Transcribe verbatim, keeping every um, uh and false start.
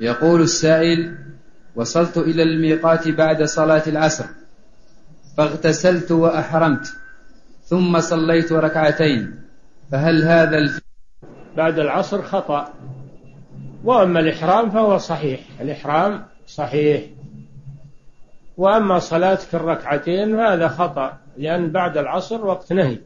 يقول السائل: وصلت إلى الميقات بعد صلاة العصر فاغتسلت وأحرمت ثم صليت ركعتين، فهل هذا الفعل بعد العصر خطأ؟ وأما الإحرام فهو صحيح، الإحرام صحيح. وأما صلاتك الركعتين فهذا خطأ، لأن بعد العصر وقت نهي.